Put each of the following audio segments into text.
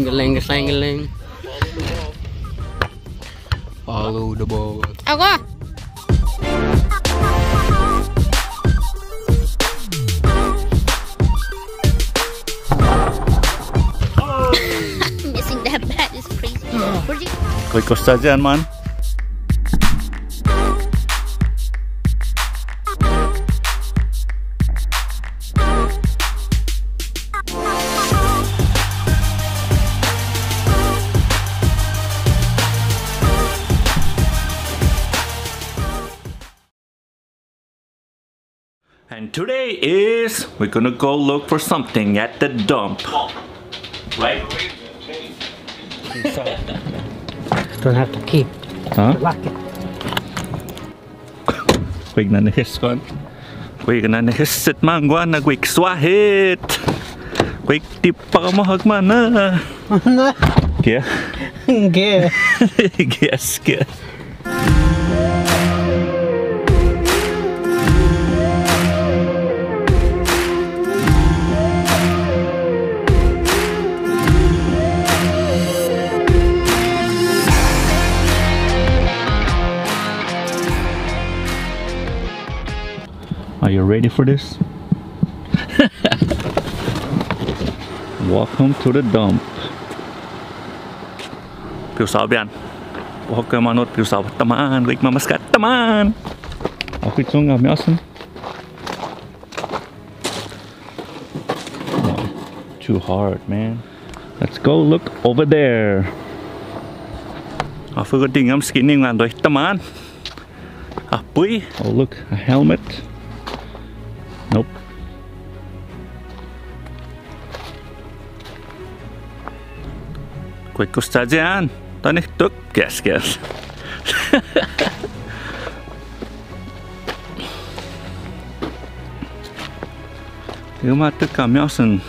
Sing-a-ling-a-sang-a-ling. Follow the ball. Okay. Missing that bat is crazy. Quick sajian, man. And today is, we're gonna go look for something at the dump. Right? Don't have to keep. Huh? Lock it. Wig na nihis kon. Wig na nihis sit mangwa na wig swahit. Wig tip pa mahag mana. Kya? Kya? Yes, kya. Are you ready for this? Welcome to the dump. Piusau bian. Welcome anot piusau teman, gue mamas kat teman. Aku cunggah miasun. 1, too hard, man. Let's go look over there. Aku ketinggalan skinny ngan doi teman. Apui? Oh look, a helmet. Nope. Quick sajian. Tanih tuk gas. You might take a mountain.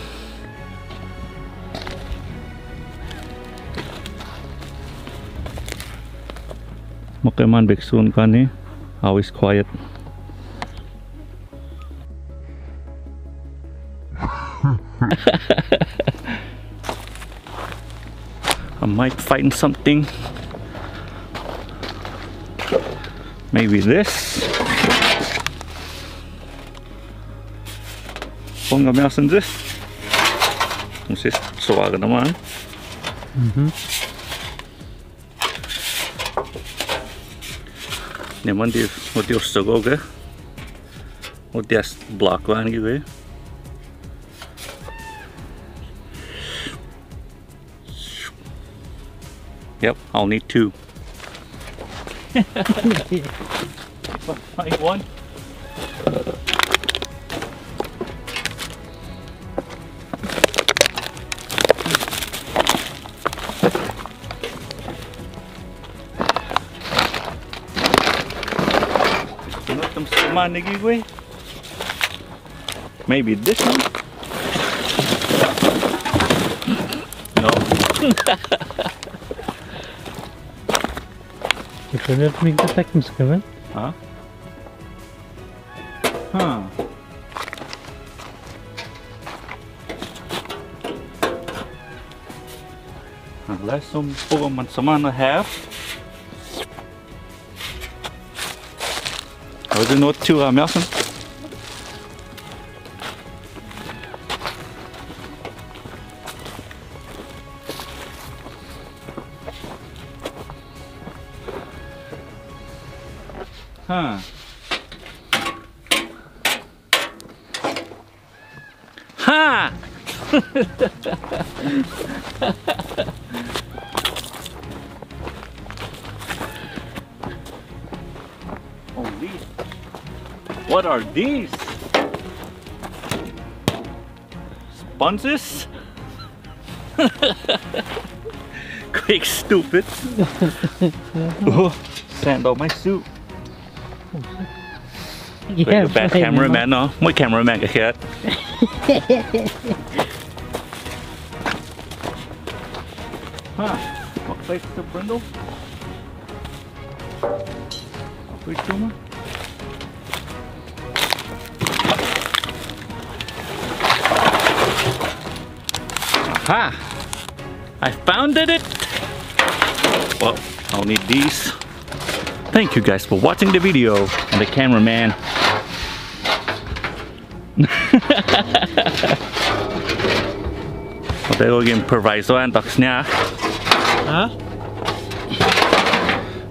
Makaman biksun kani. Always quiet. I might find something. Maybe this. Ponga mouse in this. This is swag naman. Naman di mo di usogo ka. Mo di as block one gibe. Yep, I'll need two. Like one. Maybe this one. No. You could have made the seconds, Kevin. Huh? Huh. Unless some Pokemon someone have. I was not too Melson. Huh. Ha! Holy. What are these? Sponges? Quick, stupid. Oh, sand on my suit. Yeah, the bad cameraman, no. My cameraman got hit. Huh? What place is the brindle? Which one? Aha! I founded it. Well, I'll need these. Thank you guys for watching the video, and the cameraman. Tayo yung improvisoan toks niya. Ha?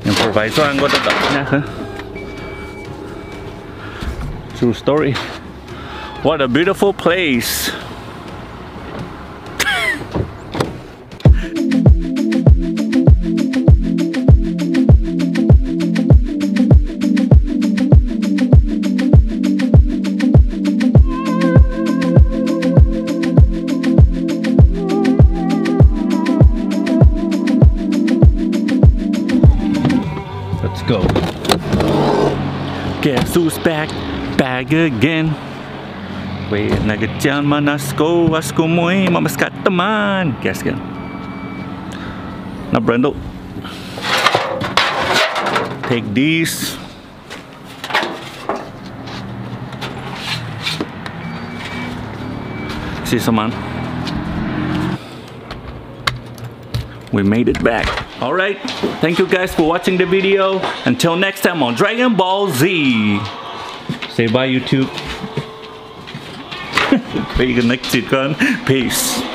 Improvisoan ko toks niya. True story. What a beautiful place. Guess who's back again? Wait, nagatian man asko mo'y mamaskat teman. Guess again. Now Brando, take these. See someone. We made it back. Alright, thank you guys for watching the video. Until next time on Dragon Ball Z. Say bye, YouTube. Peace.